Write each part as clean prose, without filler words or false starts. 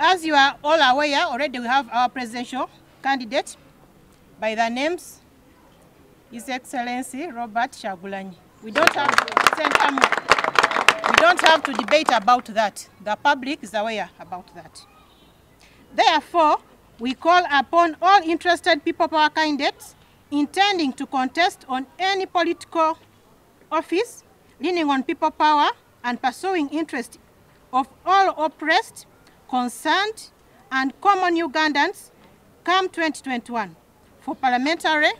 As you are all aware, already we have our presidential candidate by the names His Excellency Robert Chagulany. We don't have to debate about that. The public is aware about that. Therefore, we call upon all interested People Power candidates intending to contest on any political office, leaning on People Power and pursuing interest of all oppressed, concerned, and common Ugandans come 2021 for parliamentary,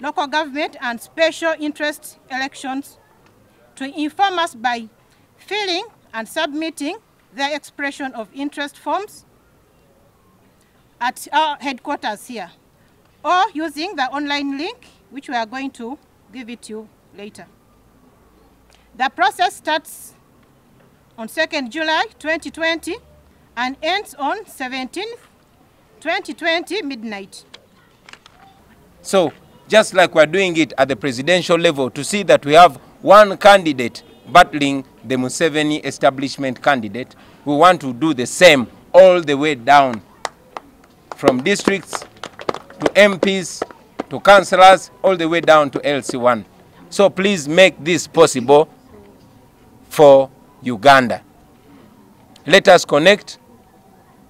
local government, and special interest elections to inform us by filling and submitting their expression of interest forms at our headquarters here, or using the online link, which we are going to give it to you later. The process starts on 2nd July 2020 and ends on 17th, 2020, midnight. So, just like we're doing it at the presidential level, to see that we have one candidate battling the Museveni establishment candidate, we want to do the same all the way down, from districts to MPs to councillors, all the way down to LC1. So please make this possible for Uganda. Let us connect,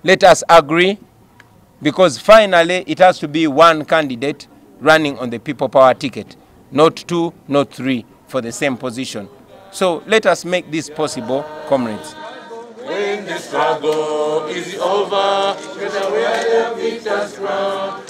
let us agree, because finally it has to be one candidate running on the People Power ticket, not two, not three, for the same position. So let us make this possible, comrades. When the struggle is over, get away the victors' crown.